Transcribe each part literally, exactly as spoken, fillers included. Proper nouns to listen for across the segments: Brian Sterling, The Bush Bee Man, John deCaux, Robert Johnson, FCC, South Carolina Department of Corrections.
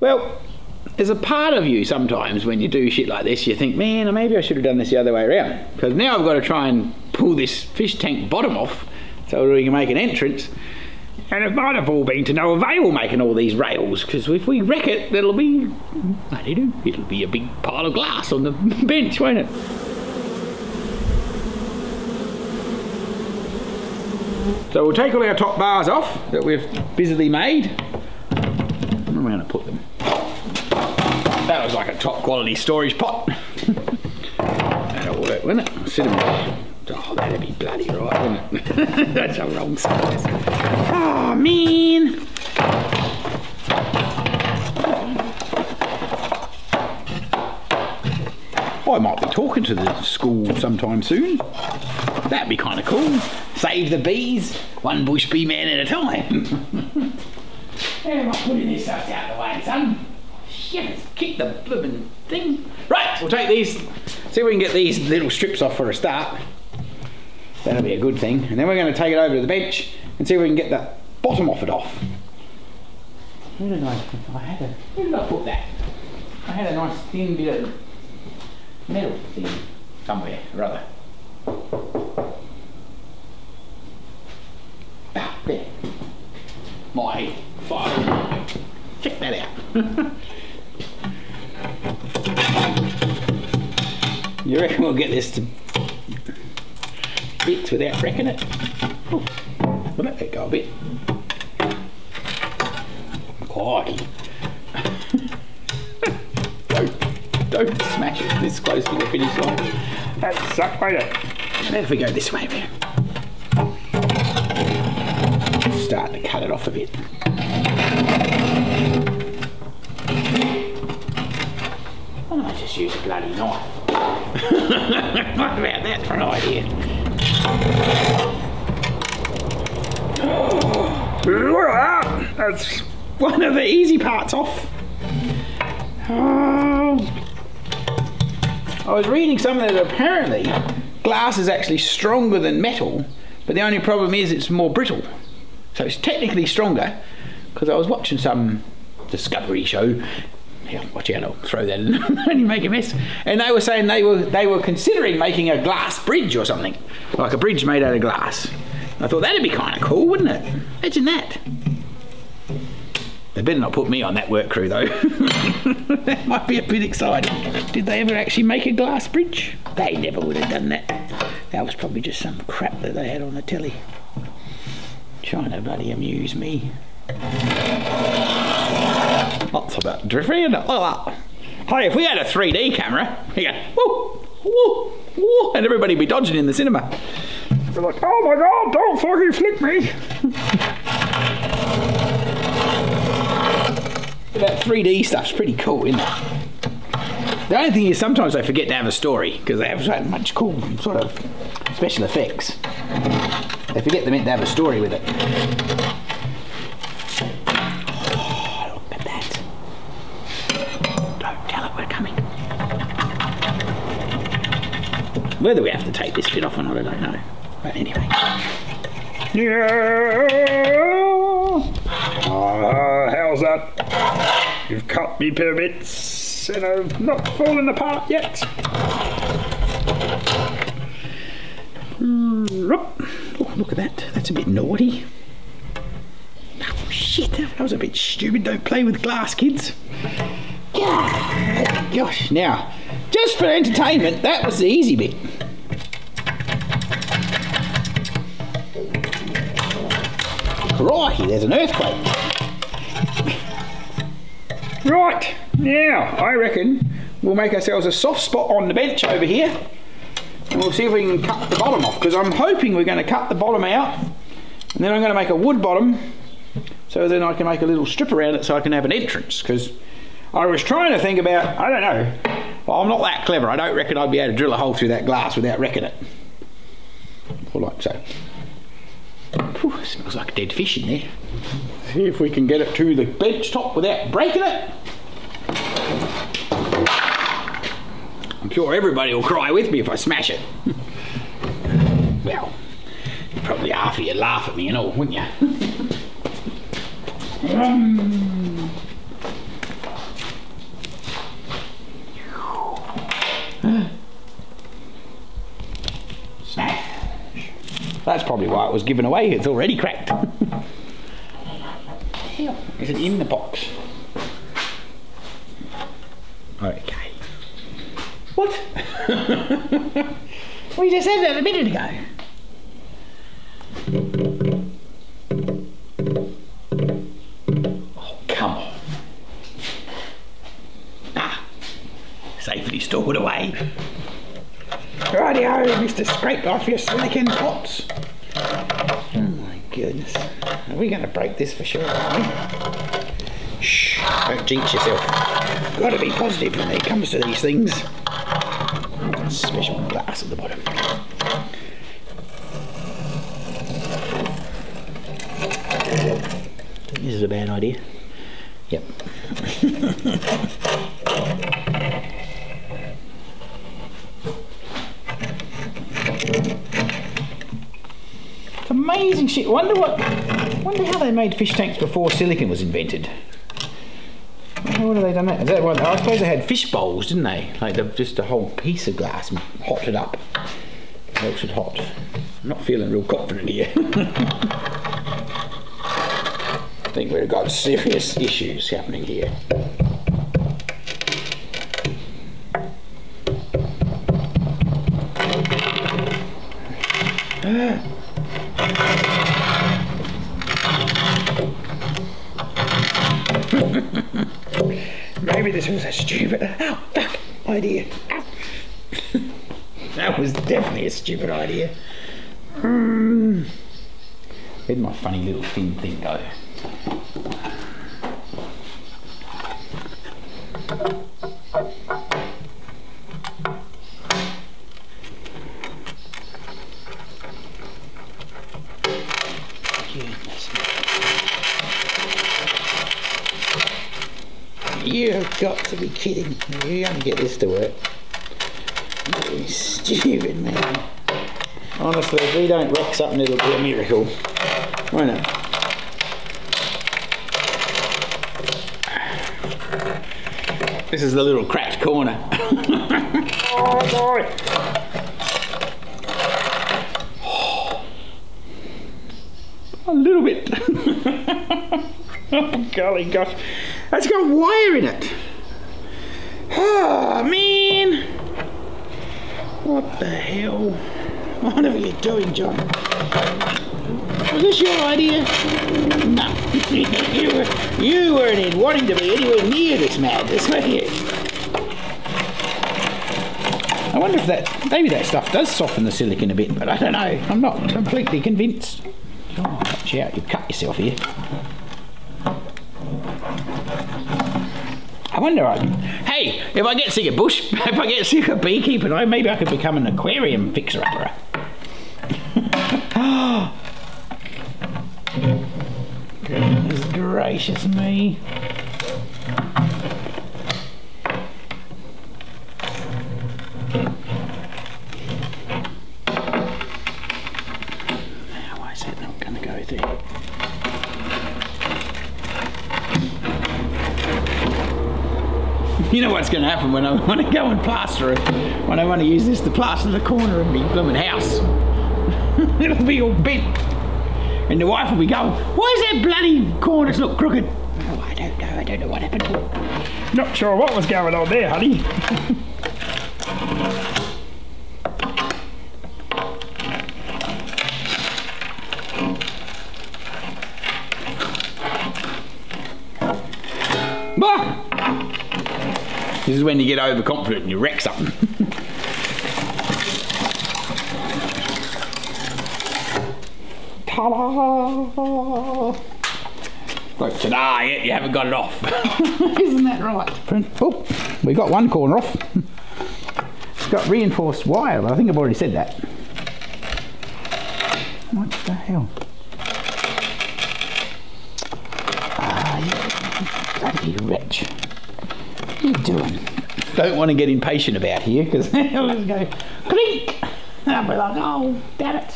Well, there's a part of you sometimes when you do shit like this, you think, man, maybe I should have done this the other way around, because now I've got to try and pull this fish tank bottom off so we can make an entrance, and it might have all been to no avail making all these rails, because if we wreck it, it'll be, I don't know, it'll be a big pile of glass on the bench, won't it? So we'll take all our top bars off that we've busily made. Where am I going to put them? That was like a top quality storage pot. That'll work, wouldn't it? Sit them there. Oh, that'd be bloody right, wouldn't it? That's a wrong size. Oh, man. Oh, I might be talking to the school sometime soon. That'd be kind of cool. Save the bees, one bush bee man at a time. How am I putting this stuff out of the way, son? Shit, it's kicked the blooming thing. Right, we'll take these, see if we can get these little strips off for a start. That'll be a good thing. And then we're going to take it over to the bench and see if we can get the bottom off it off. Where did I, I had a, where did I put that? I had a nice thin bit of metal thing somewhere or other. Ah, there. My file. Check that out. You reckon we'll get this to bits without wrecking it? Oh, we'll let that go a bit. Crikey. don't, don't smash it this close to the finish line. That sucked, won't it? And if we go this way, man. Start to cut it off a bit. Why don't I just use a bloody knife? What about that for an idea? Oh, look at that! That's one of the easy parts off. Oh. I was reading something that apparently glass is actually stronger than metal, but the only problem is it's more brittle. So it's technically stronger, because I was watching some Discovery show. Yeah, watch out, I'll throw that in and make a mess. And they were saying they were they were considering making a glass bridge or something, like a bridge made out of glass. I thought that'd be kind of cool, wouldn't it? Imagine that. They better not put me on that work crew though. That might be a bit exciting. Did they ever actually make a glass bridge? They never would have done that. That was probably just some crap that they had on the telly. Trying to bloody amuse me. Lots of that driftry and all that. Hey, if we had a three D camera, we go, woo, woo, woo, and everybody be dodging in the cinema. They're like, oh my god, don't fucking flick me. That three D stuff's pretty cool, isn't it? The only thing is sometimes they forget to have a story, because they have so much cool sort of special effects. They forget they meant to have a story with it. Oh, look at that. Don't tell it we're coming. Whether we have to take this bit off or not, I don't know. But anyway. Yeah. Uh, how's that? You've cut me per bits and I've not fallen apart yet. Oh, look at that. That's a bit naughty. Oh, shit. That was a bit stupid. Don't play with glass, kids. God, gosh. Now, just for entertainment, that was the easy bit. Crikey, there's an earthquake. Right. Now, I reckon we'll make ourselves a soft spot on the bench over here. And we'll see if we can cut the bottom off, because I'm hoping we're going to cut the bottom out, and then I'm going to make a wood bottom, so then I can make a little strip around it so I can have an entrance, because I was trying to think about, I don't know, well, I'm not that clever, I don't reckon I'd be able to drill a hole through that glass without wrecking it. Or like so. Whew, smells like a dead fish in there. See if we can get it to the bench top without breaking it. I'm sure everybody will cry with me if I smash it. Well, probably half of you laugh at me and all, wouldn't you? um, probably why it was given away. It's already cracked. Is it in the box? Okay. What? We just said that a minute ago. Oh, come on. Ah, safely stored away. Rightio, Mister Scrape off your slacking pots. Oh my goodness. Are we going to break this for sure, aren't we? Shh, don't jinx yourself. Got to be positive when it comes to these things. Special glass at the bottom. This is a bad idea. Yep. It's amazing shit. Wonder what. Wonder how they made fish tanks before silicon was invented. How would have they done that? Is that one? I suppose they had fish bowls, didn't they? Like the, just a whole piece of glass and hot it up. Makes it hot. I'm not feeling real confident here. I think we've got serious issues happening here. Maybe this was a stupid oh, fuck, idea. Ow. That was definitely a stupid idea. Um, where'd my funny little thin thing go? You've got to be kidding. You're going to get this to work. You're stupid, man. Honestly, if we don't rock something, it'll be a miracle. Why not? This is the little cracked corner. Oh, sorry. Oh, a little bit. Oh, golly gosh. That's got wire in it. Oh, man. What the hell? What are you doing, John? Was this your idea? No. you, were, you weren't wanting to be anywhere near this madness, were you? I wonder if that, maybe that stuff does soften the silicon a bit, but I don't know. I'm not completely convinced. Oh, watch out, you've cut yourself here. I wonder, I, hey, if I get sick of bush, if I get sick of beekeeping, I, maybe I could become an aquarium fixer-upper. Goodness gracious me. How is it not going to go through? You know what's going to happen when I want to go and plaster it. When I want to use this to plaster the corner of me blooming house. It'll be all bent. And the wife will be going, why does that bloody corners look crooked? Oh, I don't know. I don't know what happened. Not sure what was going on there, honey. Bah! This is when you get overconfident and you wreck something. Ta-da! Like, ta-da, yeah, you haven't got it off. Isn't that right? Oh, we got one corner off. It's got reinforced wire. I think I've already said that. What the hell? Ah, you bloody wretch. What are you doing? Don't want to get impatient about here because I always go clink! And I'll be like, oh, damn it.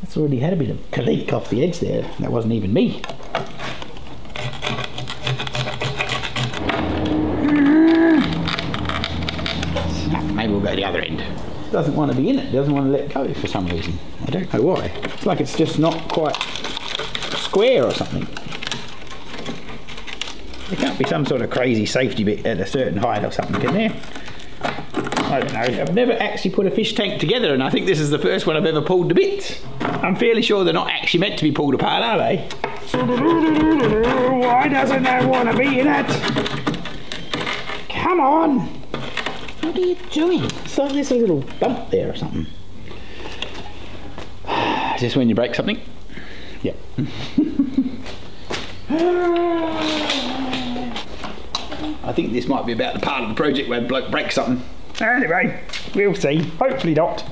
That's already had a bit of clink off the edge there. That wasn't even me. Maybe we'll go the other end. doesn't want to be in it, doesn't want to let go for some reason. I don't know why. It's like it's just not quite square or something. There can't be some sort of crazy safety bit at a certain height or something, can there? I don't know. I've never actually put a fish tank together, and I think this is the first one I've ever pulled to bits. I'm fairly sure they're not actually meant to be pulled apart, are they? Why doesn't that want to be in it? Come on! What are you doing? It's like this little bump there or something. Is this when you break something? Yep. I think this might be about the part of the project where the bloke breaks something. Anyway, we'll see. Hopefully not.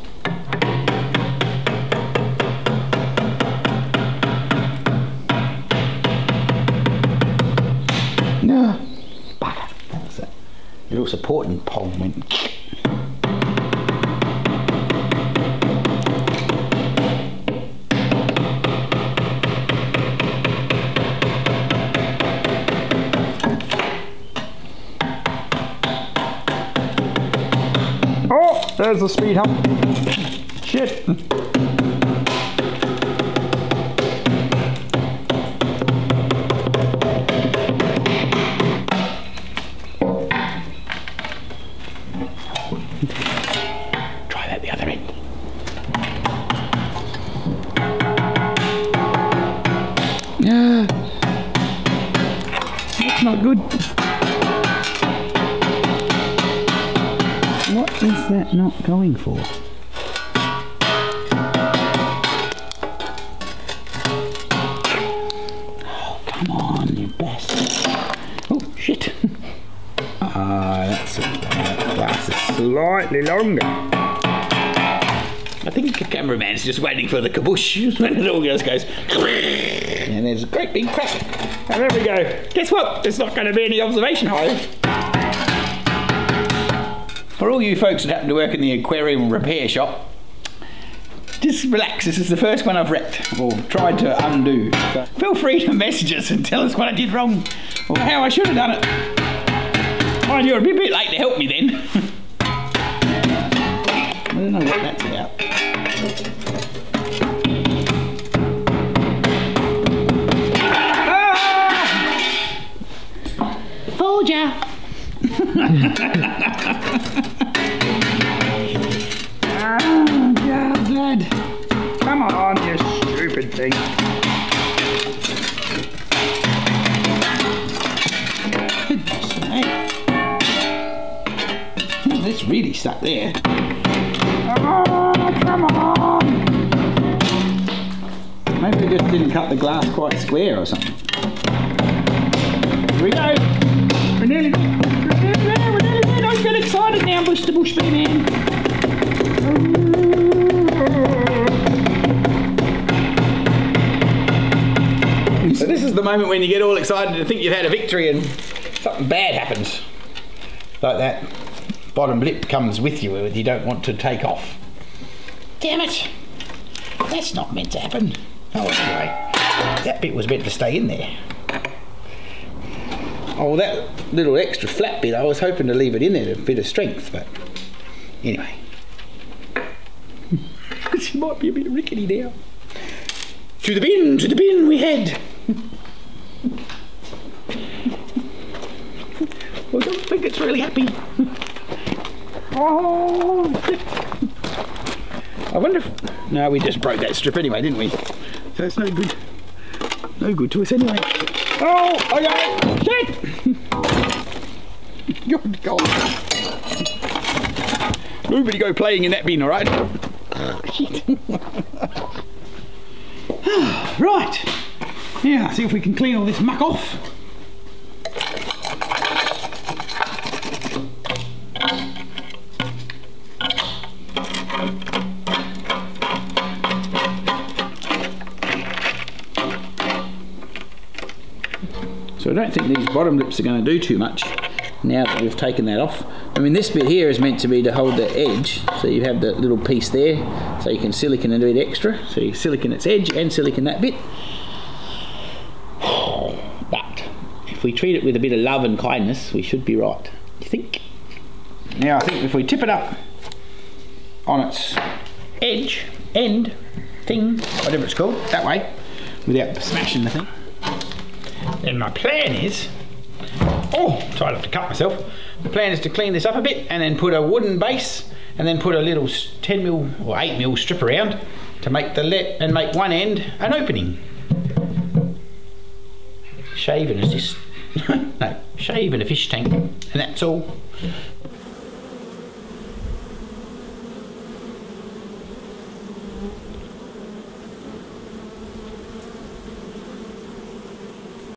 No. Bugger. That was a little supporting pole went. There's the speed hump. Shit. Try that the other end. Yeah. That's not good. What is that not going for? Oh, come on, you bastard. Oh, shit. Ah, uh, that's a, that glass is slightly longer. I think the cameraman's just waiting for the kabush when it all just goes, and there's a great big crack. And there we go. Guess what? There's not going to be any observation hole. For all you folks that happen to work in the aquarium repair shop, just relax. This is the first one I've wrecked or tried to undo. So feel free to message us and tell us what I did wrong or how I should have done it. Mind you, you're a bit, bit late to help me then. I don't know what that's about. Ah! Fooled ya. Oh, God. Come on, you stupid thing. Goodness me. Oh, this really stuck there. Oh, come on. Maybe they just didn't cut the glass quite square or something. Here we go. We're nearly We're there, we're there, we're there. I get excited now, Bush the Bush Bee Man. So this is the moment when you get all excited and think you've had a victory and something bad happens. Like that bottom lip comes with you and you don't want to take off. Damn it! That's not meant to happen. Oh, anyway, that bit was meant to stay in there. Oh, that little extra flat bit, I was hoping to leave it in there with a bit of strength, but anyway. It might be a bit rickety now. To the bin, to the bin we head. I don't think it's really happy. Oh, I wonder if... No, we just broke that strip anyway, didn't we? So it's no good. No good to us anyway. Oh, I got it! Shit! Good God. Nobody go playing in that bin, alright? Shit. Right. Now, see if we can clean all this muck off. So I don't think these bottom lips are going to do too much now that we've taken that off. I mean, this bit here is meant to be to hold the edge, so you have that little piece there, so you can silicon a bit extra. So you silicon its edge and silicon that bit. But if we treat it with a bit of love and kindness, we should be right, you think? Now I think if we tip it up on its edge, end, thing, whatever it's called, that way, without smashing the thing. Then my plan is, oh, so I'd have to cut myself. The plan is to clean this up a bit and then put a wooden base and then put a little ten mil or eight mil strip around to make the let and make one end an opening. Shaving is just, no, shaving a fish tank, and that's all.